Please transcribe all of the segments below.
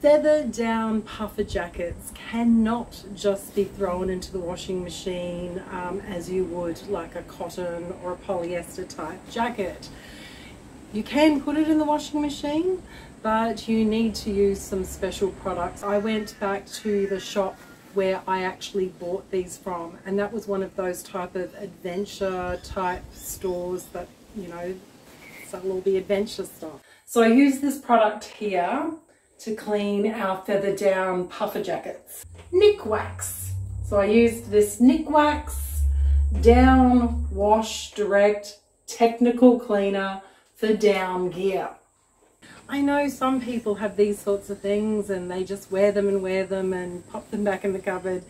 Feather down puffer jackets cannot just be thrown into the washing machine as you would like a cotton or a polyester type jacket. You can put it in the washing machine, but you need to use some special products. I went back to the shop where I actually bought these from, and that was one of those type of adventure type stores that, you know, sell all the adventure stuff. So I use this product here to clean our feather down puffer jackets. Nikwax. So I used this Nikwax Down Wash Direct Technical Cleaner for down gear. I know some people have these sorts of things and they just wear them and pop them back in the cupboard,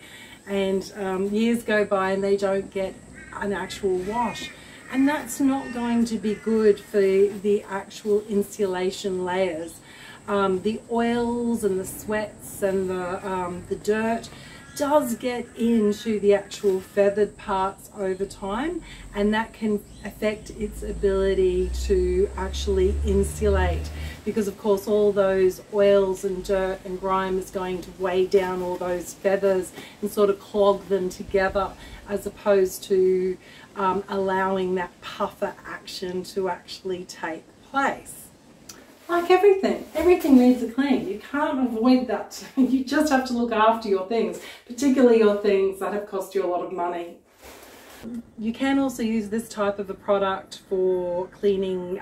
and years go by and they don't get an actual wash. And that's not going to be good for the actual insulation layers. The oils and the sweats and the dirt does get into the actual feathered parts over time, and that can affect its ability to actually insulate, because of course all those oils and dirt and grime is going to weigh down all those feathers and sort of clog them together, as opposed to allowing that puffer action to actually take place. Like everything needs a clean. You can't avoid that. You just have to look after your things, particularly your things that have cost you a lot of money. You can also use this type of a product for cleaning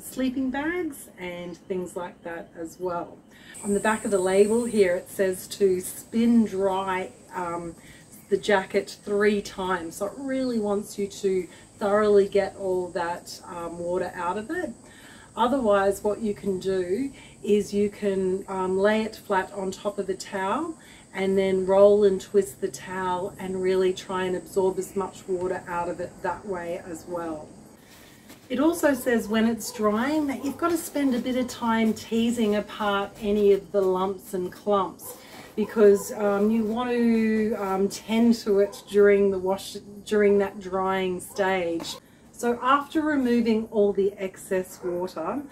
sleeping bags and things like that as well. On the back of the label here it says to spin dry the jacket 3 times, so it really wants you to thoroughly get all that water out of it. Otherwise, what you can do is you can lay it flat on top of a towel and then roll and twist the towel and really try and absorb as much water out of it that way as well. It also says when it's drying that you've got to spend a bit of time teasing apart any of the lumps and clumps, because you want to tend to it during the wash, during that drying stage. So after removing all the excess water,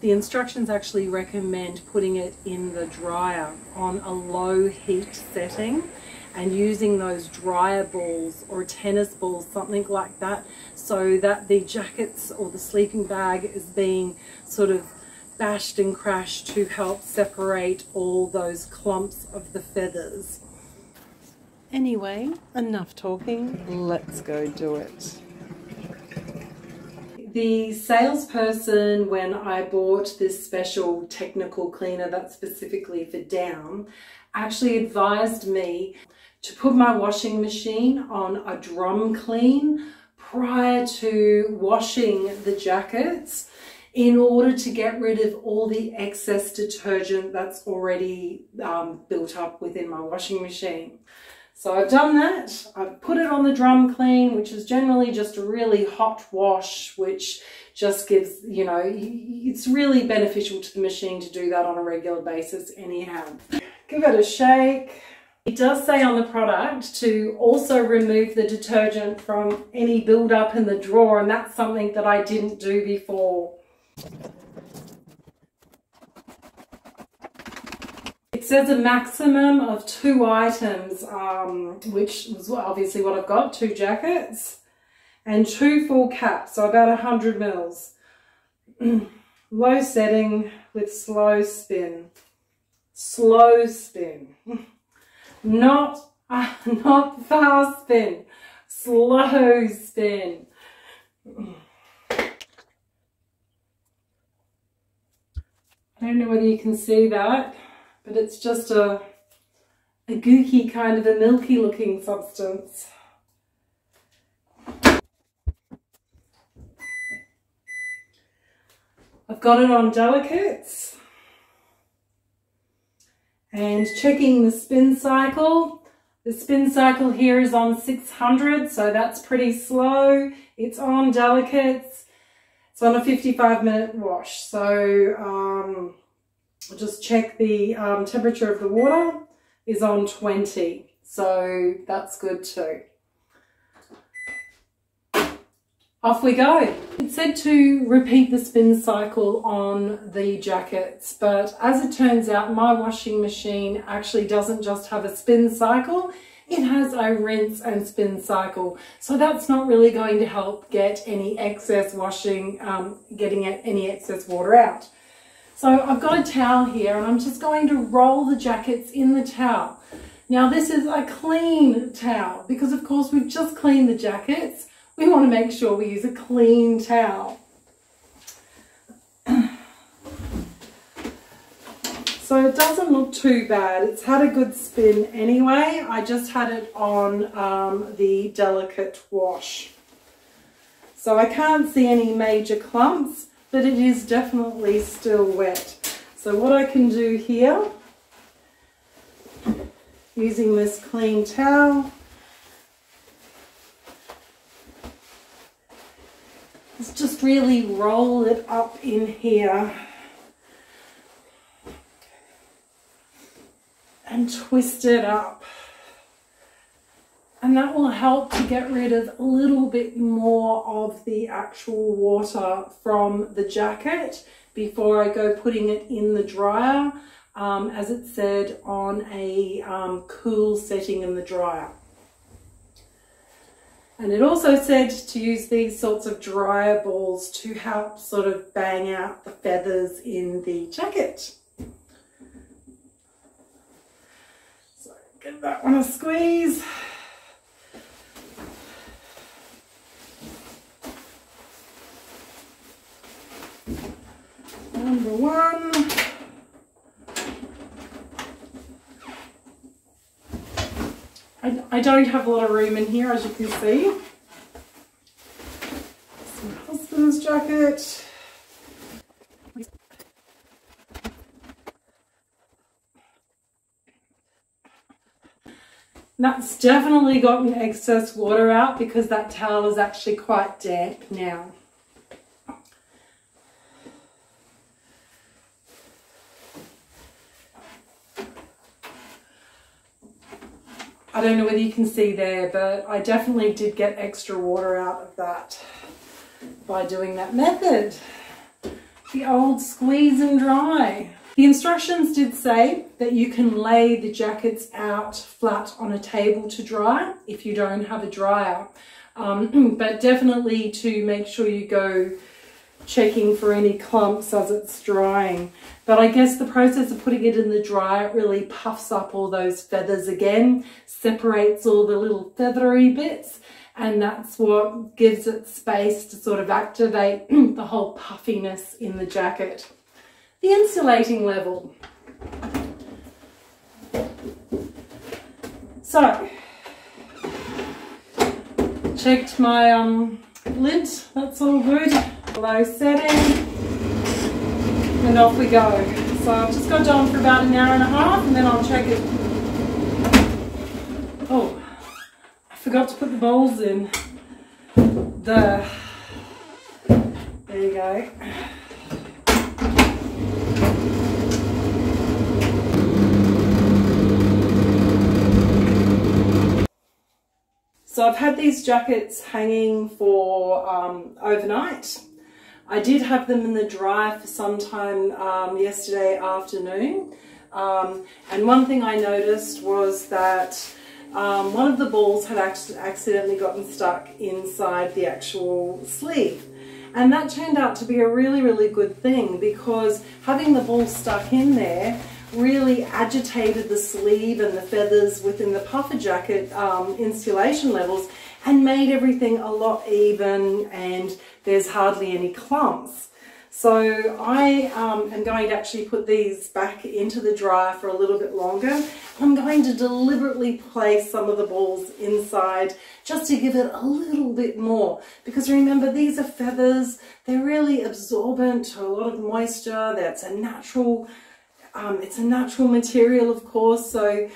the instructions actually recommend putting it in the dryer on a low heat setting and using those dryer balls or tennis balls, something like that, so that the jackets or the sleeping bag is being sort of bashed and crashed to help separate all those clumps of the feathers. Anyway, enough talking, let's go do it. The salesperson, when I bought this special technical cleaner that's specifically for down, actually advised me to put my washing machine on a drum clean prior to washing the jackets, in order to get rid of all the excess detergent that's already built up within my washing machine. So I've done that, I've put it on the drum clean, which is generally just a really hot wash, which just gives, you know, it's really beneficial to the machine to do that on a regular basis anyhow. Give it a shake. It does say on the product to also remove the detergent from any buildup in the drawer, and that's something that I didn't do before. It says a maximum of 2 items, which was obviously what I've got, 2 jackets and 2 full caps, so about 100 mils. Low setting with slow spin. Slow spin. Not fast spin. Slow spin. I don't know whether you can see that, but it's just a gooky kind of a milky looking substance. I've got it on delicates, and checking the spin cycle. The spin cycle here is on 600, so that's pretty slow. It's on delicates. It's on a 55-minute wash, so I'll just check the temperature of the water is on 20, so that's good too. off we go. It said to repeat the spin cycle on the jackets, but as it turns out, my washing machine actually doesn't just have a spin cycle, it has a rinse and spin cycle. So that's not really going to help get any excess washing, getting any excess water out. So I've got a towel here and I'm just going to roll the jackets in the towel. Now this is a clean towel because of course we've just cleaned the jackets. We want to make sure we use a clean towel. So it doesn't look too bad. It's had a good spin anyway. I just had it on the delicate wash. So I can't see any major clumps, but it is definitely still wet. So what I can do here, using this clean towel, let's just really roll it up in here and twist it up, and that will help to get rid of a little bit more of the actual water from the jacket before I go putting it in the dryer, as it said, on a cool setting in the dryer. And it also said to use these sorts of dryer balls to help sort of bang out the feathers in the jacket. So give that one a squeeze. Number one. I don't have a lot of room in here, as you can see. It's my husband's jacket. And that's definitely gotten excess water out because that towel is actually quite damp now. I don't know whether you can see there, but I definitely did get extra water out of that by doing that method. The old squeeze and dry. The instructions did say that you can lay the jackets out flat on a table to dry if you don't have a dryer, but definitely to make sure you go checking for any clumps as it's drying. But I guess the process of putting it in the dryer really puffs up all those feathers again, separates all the little feathery bits, and that's what gives it space to sort of activate the whole puffiness in the jacket. The insulating level. So, checked my lid, that's all good. Low setting, and off we go. So I've just got it on for about an hour and a half, and then I'll check it. Oh, I forgot to put the bowls in. There you go. So I've had these jackets hanging for overnight. I did have them in the dryer for some time yesterday afternoon, and one thing I noticed was that one of the balls had accidentally gotten stuck inside the actual sleeve, and that turned out to be a really, really good thing, because having the ball stuck in there really agitated the sleeve and the feathers within the puffer jacket insulation levels and made everything a lot even, and there's hardly any clumps. So I am going to actually put these back into the dryer for a little bit longer. I'm going to deliberately place some of the balls inside just to give it a little bit more, because remember, these are feathers, they're really absorbent to a lot of moisture. That's a natural it's a natural material, of course, so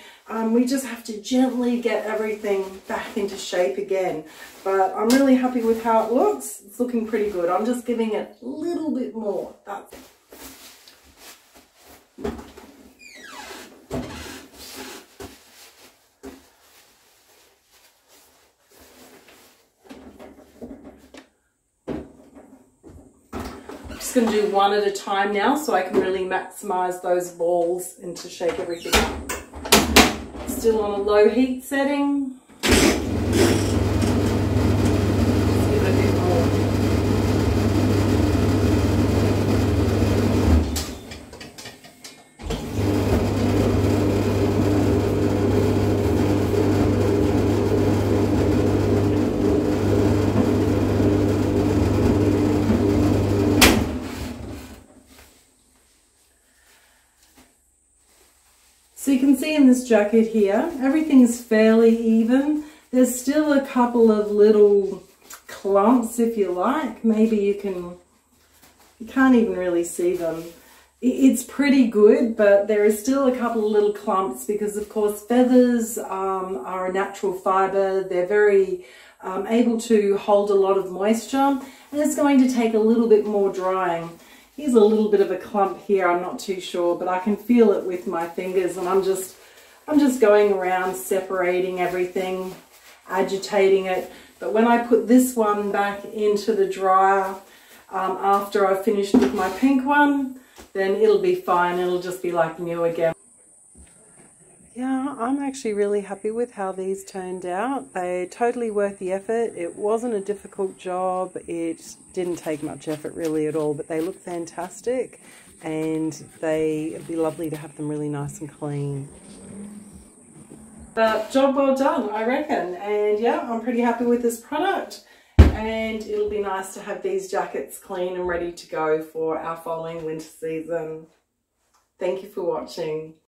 we just have to gently get everything back into shape again. But I'm really happy with how it looks. It's looking pretty good. I'm just giving it a little bit more. That's it. just going to do one at a time now so I can really maximize those balls and to shake everything up. Still on a low heat setting. So you can see in this jacket here, everything is fairly even. There's still a couple of little clumps, if you like. Maybe you can't even really see them. It's pretty good, but there is still a couple of little clumps because, of course, feathers are a natural fiber. They're very able to hold a lot of moisture, and it's going to take a little bit more drying. Here's a little bit of a clump here, I'm not too sure, but I can feel it with my fingers, and I'm just going around separating everything, agitating it. But when I put this one back into the dryer, after I've finished with my pink one, then it'll be fine. It'll just be like new again. Yeah, I'm actually really happy with how these turned out. They're totally worth the effort. It wasn't a difficult job. It didn't take much effort really at all, but they look fantastic, and it'd be lovely to have them really nice and clean. But job well done, I reckon. And yeah, I'm pretty happy with this product, and it'll be nice to have these jackets clean and ready to go for our following winter season. Thank you for watching.